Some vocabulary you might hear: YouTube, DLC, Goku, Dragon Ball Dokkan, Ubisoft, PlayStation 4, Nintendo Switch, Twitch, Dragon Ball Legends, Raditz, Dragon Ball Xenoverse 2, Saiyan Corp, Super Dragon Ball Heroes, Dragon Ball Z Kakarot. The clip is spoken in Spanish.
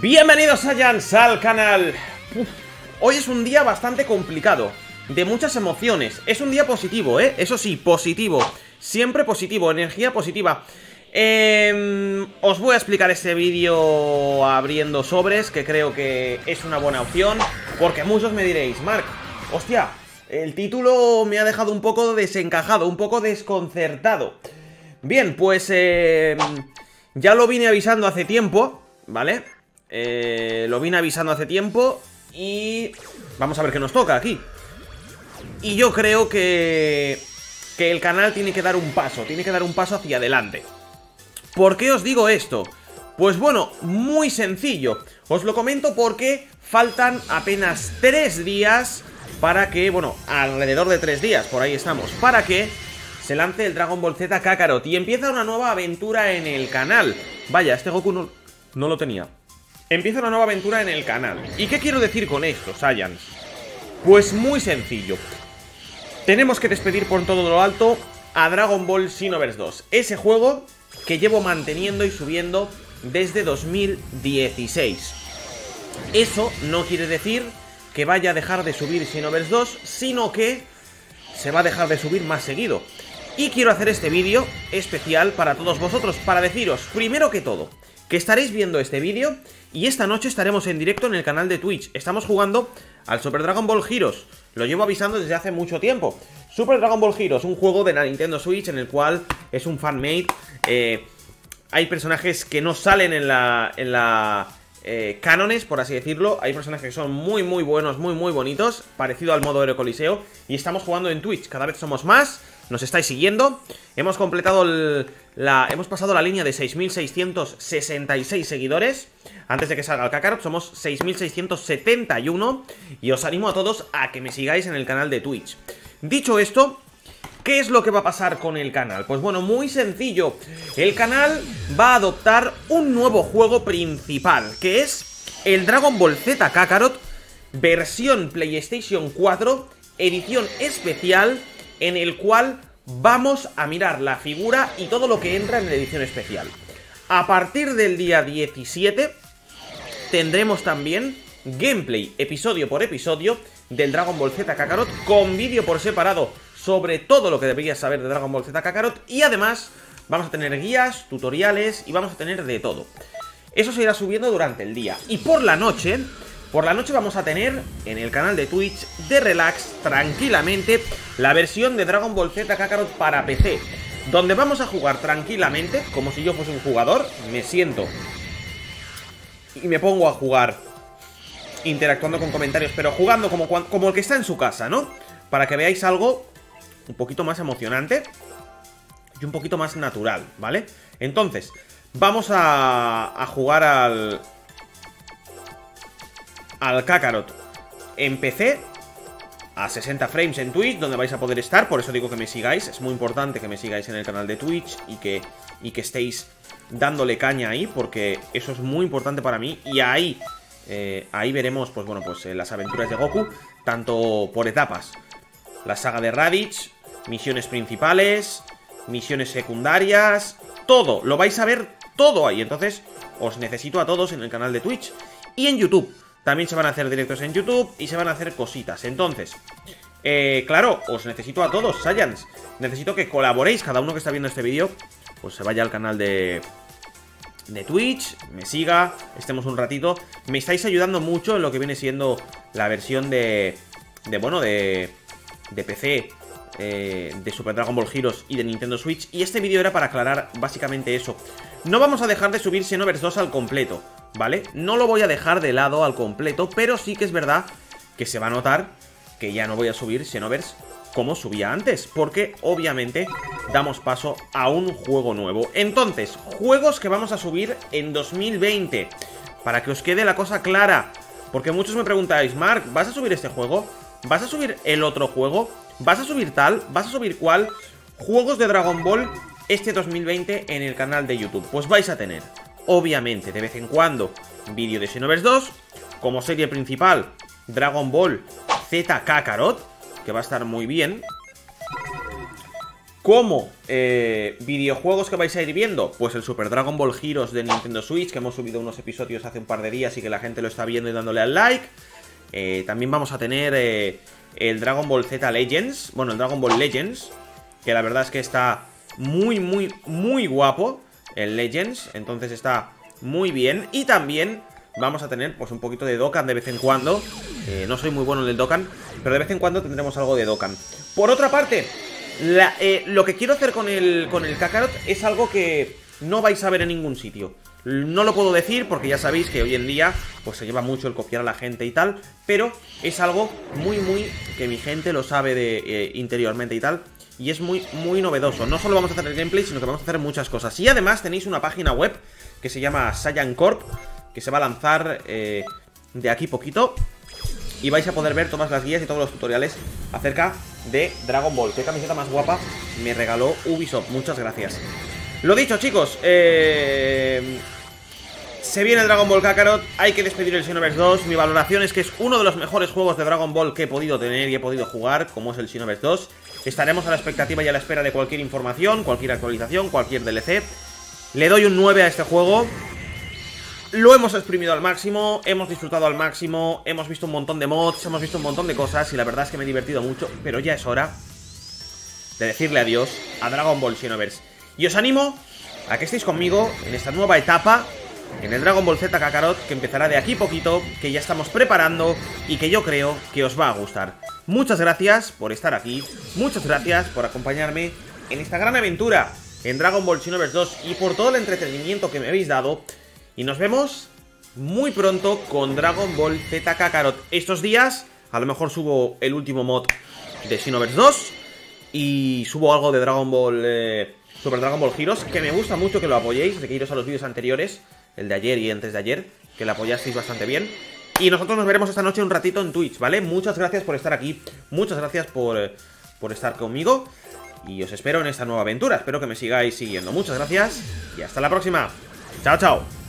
Bienvenidos Saiyans al canal. Hoy es un día bastante complicado, de muchas emociones. Es un día positivo, ¿eh? Eso sí, positivo. Siempre positivo, energía positiva. Os voy a explicar este vídeo abriendo sobres, que creo que es una buena opción, porque muchos me diréis: Marc, hostia, el título me ha dejado un poco desencajado, un poco desconcertado. Bien, pues ya lo vine avisando hace tiempo, ¿vale? Lo vine avisando hace tiempo y vamos a ver qué nos toca aquí. Y yo creo que el canal tiene que dar un paso, hacia adelante. ¿Por qué os digo esto? Pues bueno, muy sencillo. Os lo comento porque faltan apenas 3 días para que, bueno, alrededor de 3 días, por ahí estamos, para que se lance el Dragon Ball Z Kakarot y empieza una nueva aventura en el canal. Vaya, este Goku no lo tenía. Empieza una nueva aventura en el canal. ¿Y qué quiero decir con esto, Saiyans? Pues muy sencillo. Tenemos que despedir por todo lo alto a Dragon Ball Xenoverse 2. Ese juego que llevo manteniendo y subiendo desde 2016. Eso no quiere decir que vaya a dejar de subir Xenoverse 2, sino que se va a dejar de subir más seguido. Y quiero hacer este vídeo especial para todos vosotros, para deciros, primero que todo, que estaréis viendo este vídeo y esta noche estaremos en directo en el canal de Twitch. Estamos jugando al Super Dragon Ball Heroes. Lo llevo avisando desde hace mucho tiempo. Super Dragon Ball Heroes, un juego de la Nintendo Switch en el cual es un fanmade. Hay personajes que no salen en la cánones, por así decirlo. Hay personajes que son muy muy buenos, muy muy bonitos, parecido al modo Hero Coliseo. Y estamos jugando en Twitch, cada vez somos más. Nos estáis siguiendo. Hemos completado hemos pasado la línea de 6.666 seguidores. Antes de que salga el Kakarot somos 6.671. Y os animo a todos a que me sigáis en el canal de Twitch. Dicho esto, ¿qué es lo que va a pasar con el canal? Pues bueno, muy sencillo. El canal va a adoptar un nuevo juego principal, que es el Dragon Ball Z Kakarot versión PlayStation 4 edición especial, en el cual vamos a mirar la figura y todo lo que entra en la edición especial. A partir del día 17 tendremos también gameplay episodio por episodio del Dragon Ball Z Kakarot, con vídeo por separado sobre todo lo que deberías saber de Dragon Ball Z Kakarot, y además vamos a tener guías, tutoriales y vamos a tener de todo. Eso se irá subiendo durante el día. Y por la noche vamos a tener en el canal de Twitch, de relax, tranquilamente, la versión de Dragon Ball Z Kakarot para PC, donde vamos a jugar tranquilamente, como si yo fuese un jugador. Me siento y me pongo a jugar, interactuando con comentarios, pero jugando como el que está en su casa, ¿no? Para que veáis algo un poquito más emocionante y un poquito más natural, ¿vale? Entonces, vamos a jugar al Kakarot en PC a 60 frames en Twitch, donde vais a poder estar. Por eso digo que me sigáis, es muy importante que me sigáis en el canal de Twitch y que estéis dándole caña ahí, porque eso es muy importante para mí. Y ahí veremos, pues bueno, pues las aventuras de Goku, tanto por etapas, la saga de Raditz, misiones principales, misiones secundarias, todo, lo vais a ver todo ahí. Entonces os necesito a todos en el canal de Twitch y en YouTube. También se van a hacer directos en YouTube y se van a hacer cositas. Entonces, claro, os necesito a todos, Saiyans. Necesito que colaboréis, cada uno que está viendo este vídeo, pues se vaya al canal de Twitch, me siga, estemos un ratito. Me estáis ayudando mucho en lo que viene siendo la versión de PC, de Super Dragon Ball Heroes y de Nintendo Switch. Y este vídeo era para aclarar básicamente eso. No vamos a dejar de subir Xenoverse 2 al completo, ¿vale? No lo voy a dejar de lado al completo, pero sí que es verdad que se va a notar que ya no voy a subir Xenoverse como subía antes, porque obviamente damos paso a un juego nuevo. Entonces, juegos que vamos a subir en 2020, para que os quede la cosa clara, porque muchos me preguntáis: Marc, ¿vas a subir este juego? ¿Vas a subir el otro juego? ¿Vas a subir tal? ¿Vas a subir cuál? Juegos de Dragon Ball este 2020 en el canal de YouTube. Pues vais a tener, obviamente, de vez en cuando, vídeo de Xenoverse 2, como serie principal, Dragon Ball Z Kakarot, que va a estar muy bien. como videojuegos que vais a ir viendo, pues el Super Dragon Ball Heroes de Nintendo Switch, que hemos subido unos episodios hace un par de días y que la gente lo está viendo y dándole al like. También vamos a tener el Dragon Ball Z Legends, bueno, el Dragon Ball Legends, que la verdad es que está muy, muy, muy guapo el Legends, entonces está muy bien. Y también vamos a tener pues un poquito de Dokkan de vez en cuando. No soy muy bueno en el Dokkan, pero de vez en cuando tendremos algo de Dokkan. Por otra parte, lo que quiero hacer con el Kakarot es algo que no vais a ver en ningún sitio. No lo puedo decir porque ya sabéis que hoy en día pues se lleva mucho el copiar a la gente y tal, pero es algo muy, muy que mi gente lo sabe de interiormente y tal, y es muy, muy novedoso. No solo vamos a hacer el gameplay, sino que vamos a hacer muchas cosas. Y además tenéis una página web que se llama Saiyan Corp, que se va a lanzar de aquí poquito, y vais a poder ver todas las guías y todos los tutoriales acerca de Dragon Ball. Qué camiseta más guapa me regaló Ubisoft, muchas gracias. Lo dicho, chicos, se viene el Dragon Ball Kakarot, hay que despedir el Xenoverse 2. Mi valoración es que es uno de los mejores juegos de Dragon Ball que he podido tener y he podido jugar, como es el Xenoverse 2. Estaremos a la expectativa y a la espera de cualquier información, cualquier actualización, cualquier DLC. Le doy un 9 a este juego. Lo hemos exprimido al máximo, hemos disfrutado al máximo, hemos visto un montón de mods, hemos visto un montón de cosas y la verdad es que me he divertido mucho, pero ya es hora de decirle adiós a Dragon Ball Xenoverse. Y os animo a que estéis conmigo en esta nueva etapa, en el Dragon Ball Z Kakarot, que empezará de aquí poquito, que ya estamos preparando y que yo creo que os va a gustar. Muchas gracias por estar aquí, muchas gracias por acompañarme en esta gran aventura en Dragon Ball Xenoverse 2 y por todo el entretenimiento que me habéis dado. Y nos vemos muy pronto con Dragon Ball Z Kakarot. Estos días a lo mejor subo el último mod de Xenoverse 2 y subo algo de Dragon Ball Super Dragon Ball Heroes, que me gusta mucho que lo apoyéis, de que iros a los vídeos anteriores, el de ayer y antes de ayer, que lo apoyasteis bastante bien. Y nosotros nos veremos esta noche un ratito en Twitch, ¿vale? Muchas gracias por estar aquí, muchas gracias por estar conmigo, y os espero en esta nueva aventura. Espero que me sigáis siguiendo. Muchas gracias y hasta la próxima. Chao, chao.